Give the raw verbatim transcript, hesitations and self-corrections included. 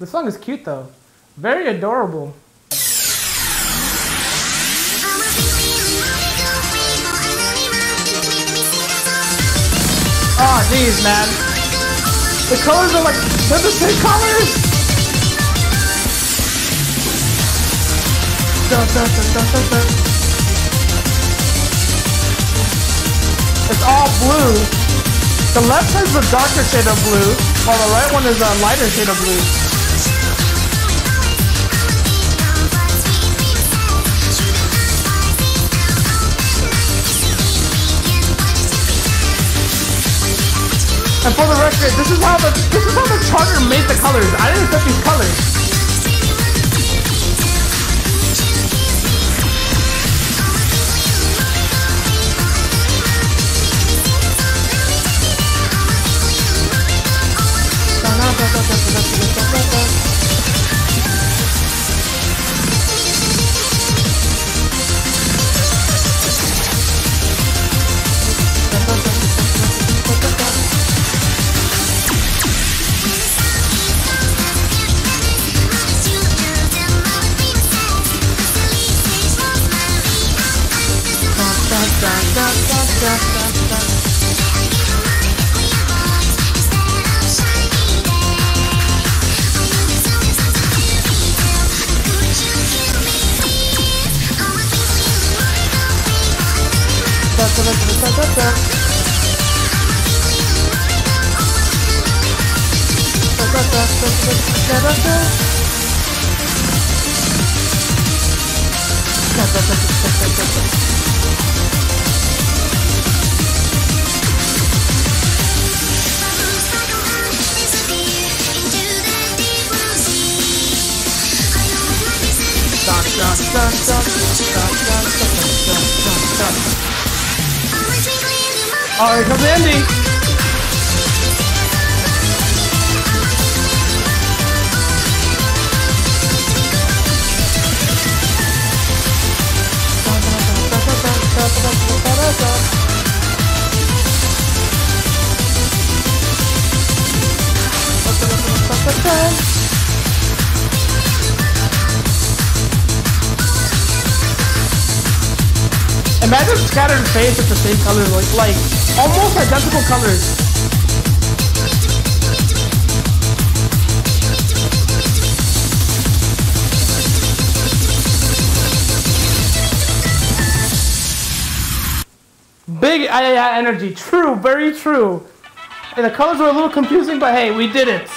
The song is cute though. Very adorable. Oh jeez, man. The colors are like, they're the same colors! Dun, dun, dun, dun, dun, dun. It's all blue. The left has a darker shade of blue, while the right one is a lighter shade of blue. And for the record, this is how the this is how the charter made the colors. I didn't set these colors. All right, comes Andy. Imagine scattered face with the same color, like, like almost identical colors. Big I I I energy, true, very true. And the colors were a little confusing, but hey, we did it.